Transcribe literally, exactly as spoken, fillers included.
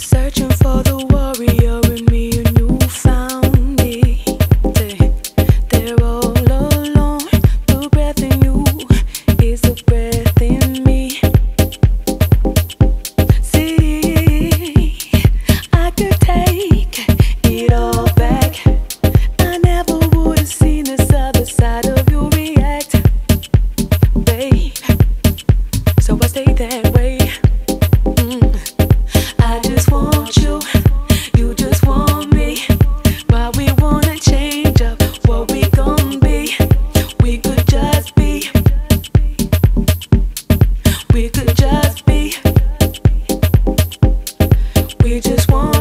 Searching for the warrior in me, you knew found it. They're all alone. The breath in you is the breath in me. See, I could take it all back. I never would have seen this other side of you react, babe. So I stayed that way. We just want